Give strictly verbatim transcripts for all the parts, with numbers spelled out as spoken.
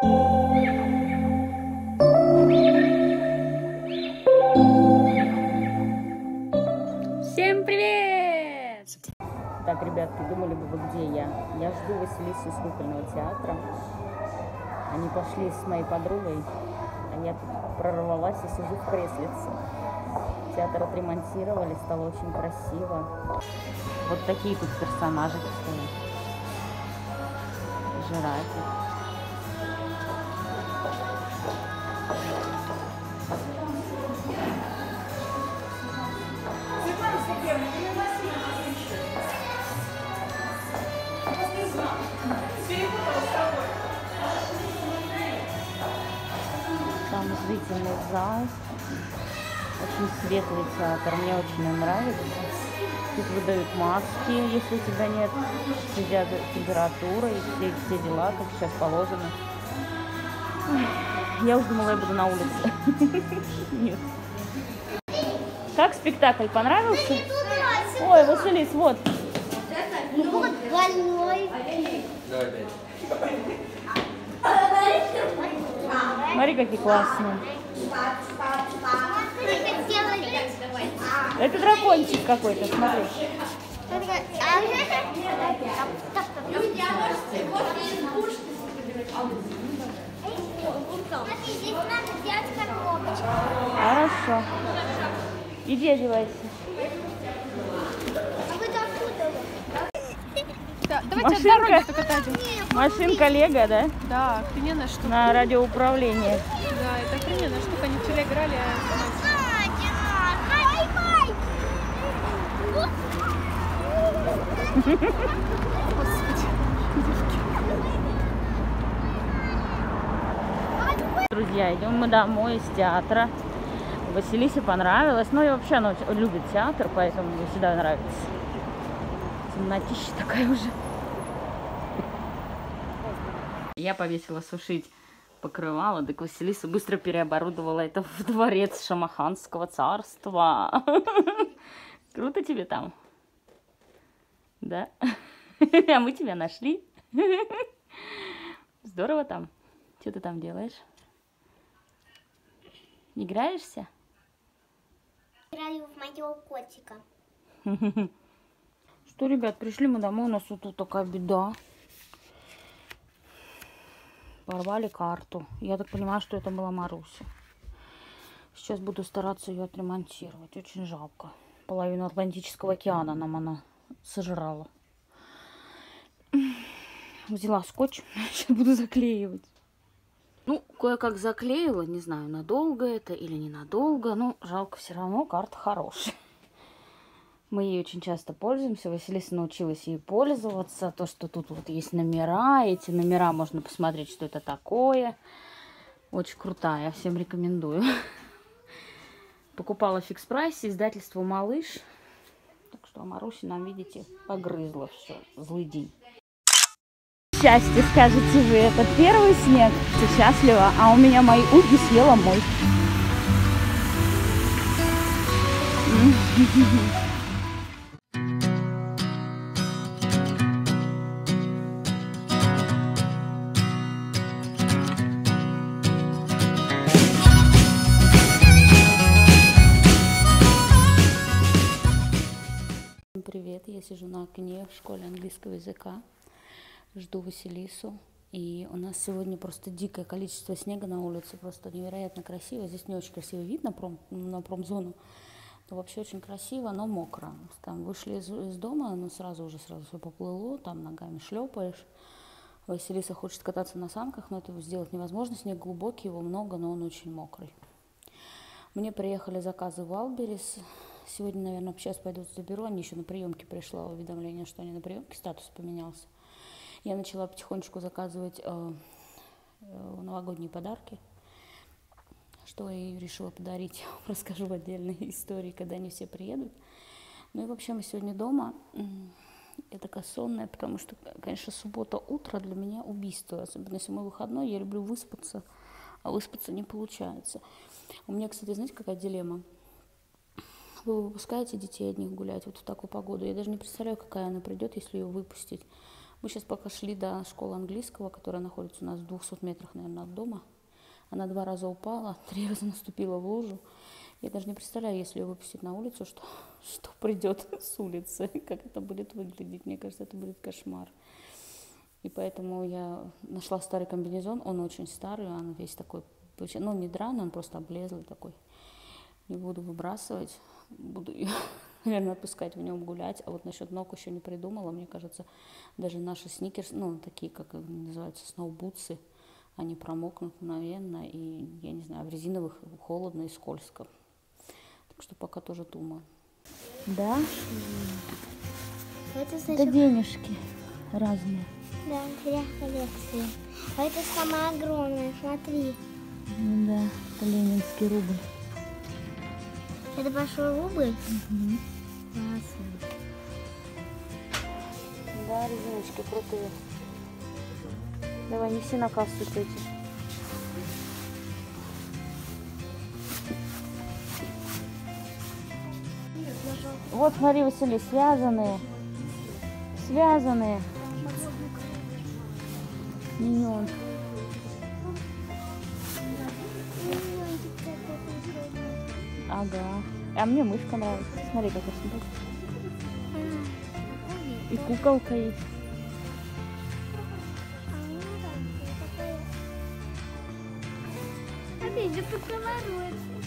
Всем привет! Так, ребятки, думали бы вы, где я? Я жду Василису из кукольного театра. Они пошли с моей подругой, а я тут прорвалась и сижу в креслице. Театр отремонтировали, стало очень красиво. Вот такие тут персонажи стоят. Жирафик. Там зрительный зал. Очень светлый театр, мне очень нравится. Тут выдают маски, если у тебя нет, следят температуры и все, все дела, как сейчас положено. Я уже думала, я буду на улице. Нет. Как спектакль, понравился? Ой, Василис, вот. Ну вот больной. Смотри, какие классные. Это дракончик какой-то, смотри. Хорошо. Иди одевайся. Да, давайте машинка, машинка Лего, да? Да, охрененная штука. На радиоуправление. Да, это охрененная штука, они вчера играли. Друзья, идем мы домой из театра. Василисе понравилось. Ну и вообще она любит театр, поэтому ей всегда нравится. Темнотища такая уже. Я повесила сушить покрывало, так Василиса быстро переоборудовала это в дворец Шамаханского царства. Круто тебе там? Да. А мы тебя нашли. Здорово там. Что ты там делаешь? Играешься? Играю в моего котика. Что, ребят, пришли мы домой, у нас вот тут такая беда. Порвали карту. Я так понимаю, что это была Маруся. Сейчас буду стараться ее отремонтировать. Очень жалко. Половину Атлантического океана нам она сожрала. Взяла скотч, сейчас буду заклеивать. Ну, кое-как заклеила, не знаю, надолго это или ненадолго, но жалко все равно, карта хорошая. Мы ей очень часто пользуемся, Василиса научилась ей пользоваться, то, что тут вот есть номера, эти номера можно посмотреть, что это такое. Очень крутая, всем рекомендую. Покупала в фикс-прайсе, издательство «Малыш». Так что Маруся нам, видите, погрызла все, злый день. Счастье, скажете вы, это первый снег, все счастливо, а у меня мои уги съела мой. Привет, я сижу на окне в школе английского языка, жду Василису, и у нас сегодня просто дикое количество снега на улице, просто невероятно красиво, здесь не очень красиво видно пром, на промзону, но вообще очень красиво, но мокро, там вышли из, из дома, но сразу уже сразу все поплыло, там ногами шлепаешь, Василиса хочет кататься на санках, но это сделать невозможно, снег глубокий, его много, но он очень мокрый. Мне приехали заказы в Wildberries. Сегодня, наверное, сейчас пойду заберу. Они еще на приемке пришла уведомление, что они на приемке, статус поменялся. Я начала потихонечку заказывать э, э, новогодние подарки, что я и решила подарить. Расскажу в отдельной истории, когда они все приедут. Ну и вообще мы сегодня дома. Я такая сонная, потому что, конечно, суббота утро для меня убийство. Особенно если мой выходной, я люблю выспаться, а выспаться не получается. У меня, кстати, знаете, какая дилемма? Вы выпускаете детей одних гулять вот в такую погоду. Я даже не представляю, какая она придет, если ее выпустить. Мы сейчас пока шли до школы английского, которая находится у нас в двухстах метрах, наверное, от дома. Она два раза упала, три раза наступила в лужу. Я даже не представляю, если ее выпустить на улицу, что, что придет с улицы, как это будет выглядеть. Мне кажется, это будет кошмар. И поэтому я нашла старый комбинезон. Он очень старый, он весь такой, ну, не драный, он просто облезлый такой. Не буду выбрасывать, буду, наверное, отпускать в нем гулять. А вот насчет ног еще не придумала. Мне кажется, даже наши сникерсы, ну, такие, как называются, сноубутсы, они промокнут мгновенно. И, я не знаю, в резиновых холодно и скользко. Так что пока тоже думаю. Да? Это, значит... Это денежки разные. Да, для коллекции. А это самое огромное, смотри. Ну да, это ленинский рубль. Это большой рубль? Угу. Классно. Да, резиночки крутые. Давай, не все на кассу, тетя. Вот, смотри, Василиса, связанные. Связанные. Миньон. Ага. А мне мышка нравится. Смотри, как это. И куколка есть.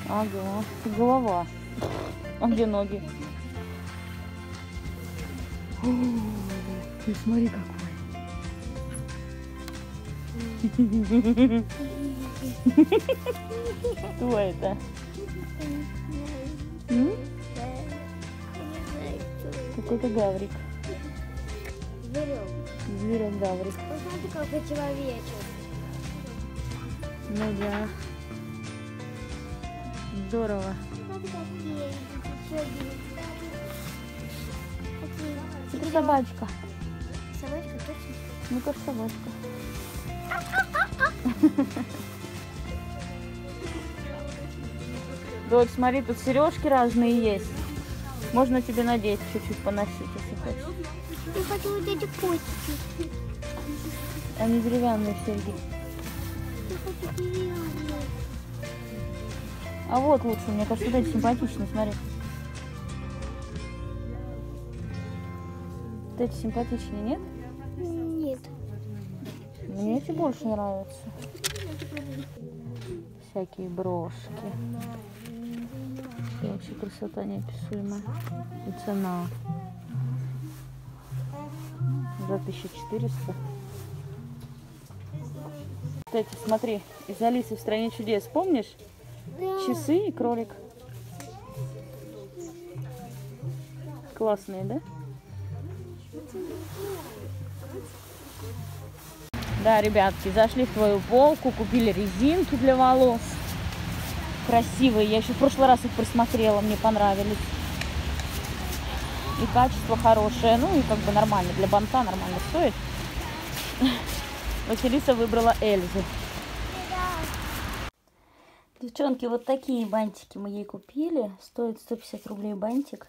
Ага. Голова. А где ноги? О, ты смотри какой. Кто это? Какой-то гаврик. Зверем. Зверем гаврик. Посмотри, какой человечек. Ну да. Здорово. Смотри, собачка. Собачка точно? Ну как собачка. Дочь, смотри, тут сережки разные есть. Можно тебе надеть, чуть-чуть поносить, если хочешь. Я хочу вот эти кости. Они деревянные серьги. Я хочу деревянные. А вот лучше, мне кажется, вот эти симпатичные, смотри. Вот эти симпатичные, нет? Нет. Мне эти больше нравятся. Всякие брошки. И вообще красота неописуемая. И цена. За тысячу четыреста. Кстати, смотри, из Алисы в стране чудес, помнишь? Да. Часы и кролик. Классные, да? Да, ребятки, зашли в твою полку, купили резинки для волос. Красивые. Я еще в прошлый раз их просмотрела, мне понравились. И качество хорошее. Ну и как бы нормально. Для банта нормально стоит. Василиса выбрала Эльзу. Девчонки, вот такие бантики мы ей купили. Стоит сто пятьдесят рублей бантик.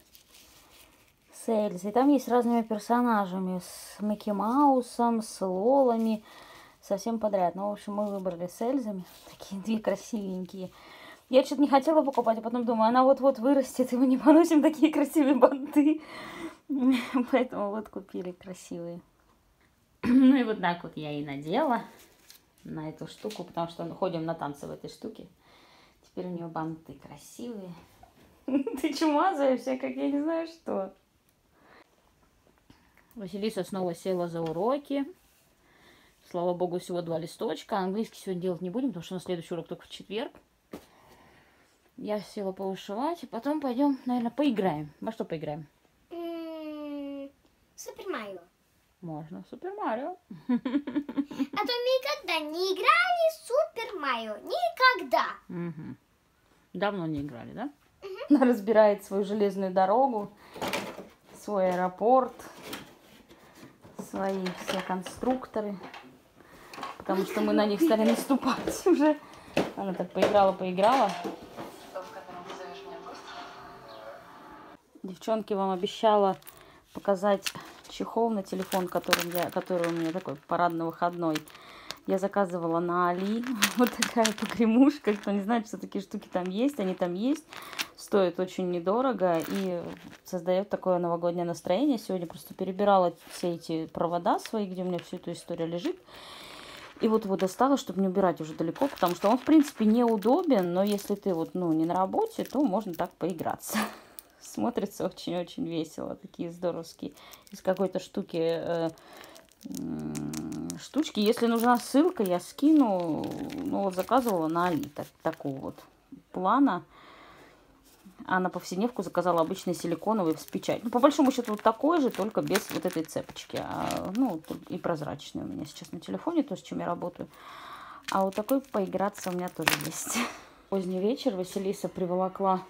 С Эльзой. Там есть разными персонажами. С Микки Маусом, с Лолами. Совсем подряд. Ну, в общем, мы выбрали с Эльзами. Такие две красивенькие. Я что-то не хотела покупать, а потом думаю, она вот-вот вырастет, и мы не поносим такие красивые банты. Поэтому вот купили красивые. Ну и вот так вот я и надела на эту штуку, потому что мы ходим на танцы в этой штуке. Теперь у нее банты красивые. Ты чумазаешься, как я не знаю что. Василиса снова села за уроки. Слава богу, всего два листочка. Английский сегодня делать не будем, потому что у нас следующий урок только в четверг. Я села повышивать. И потом пойдем, наверное, поиграем. Во что поиграем? Супер Марио. Можно, Супер Марио. А то мы никогда не играли в Супер Марио. Никогда. Угу. Давно не играли, да? Угу. Она разбирает свою железную дорогу, свой аэропорт, свои все конструкторы, потому что мы на них стали наступать уже. Она так поиграла, поиграла. Девчонки, вам обещала показать чехол на телефон, который, я, который у меня такой парадно-выходной. Я заказывала на Али. Вот такая погремушка. Кто не знает, что такие штуки там есть, они там есть. Стоит очень недорого и создает такое новогоднее настроение. Сегодня просто перебирала все эти провода свои, где у меня всю эту историю лежит. И вот его достала, чтобы не убирать уже далеко, потому что он, в принципе, неудобен, но если ты вот, ну, не на работе, то можно так поиграться. Смотрится очень-очень весело. Такие здоровские. Из какой-то штуки... Э, э, штучки. Если нужна ссылка, я скину. Ну, вот заказывала на Али так, такого вот плана. А на повседневку заказала обычный силиконовый с печать. Ну, по большому счету, вот такой же, только без вот этой цепочки. А, ну, и прозрачный у меня сейчас на телефоне, то, с чем я работаю. А вот такой поиграться у меня тоже есть. Поздний вечер Василиса приволокла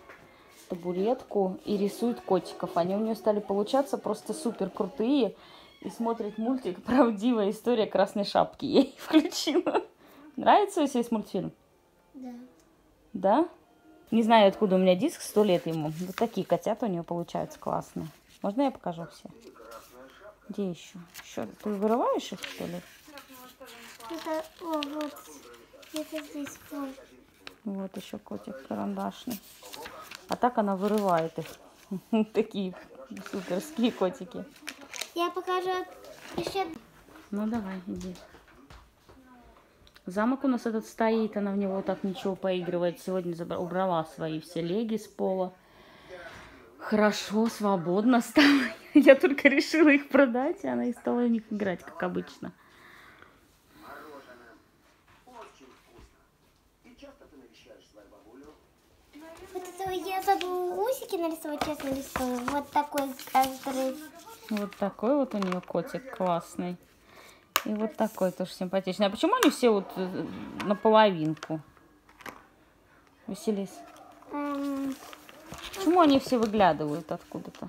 табуретку и рисует котиков. Они у нее стали получаться просто супер крутые. И смотрит мультик «Правдивая история Красной Шапки». Я их включила. Нравится Василисе мультфильм? Да. Да? Не знаю, откуда у меня диск, сто лет ему. Вот такие котята у нее получаются классные. Можно я покажу все? Где еще? Еще ты вырываешь их, что ли? Это, о, вот. Это здесь. Вот еще котик карандашный. А так она вырывает их. Такие суперские котики. Я покажу еще. Ну давай, иди. Замок у нас этот стоит, она в него так ничего поигрывает. Сегодня убрала свои все леги с пола. Хорошо, свободно стало. Я только решила их продать, и она и стала в них играть, как обычно. Вот я забыла усики нарисовать, честно рисую. Вот такой, который... Вот такой вот у нее котик классный. И вот такой тоже симпатичный. А почему они все вот наполовинку? Василис. Эм... Почему они все выглядывают откуда-то?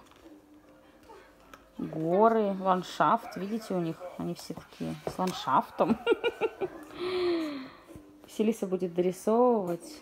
Горы, ландшафт. Видите, у них они все такие с ландшафтом. Василиса будет дорисовывать.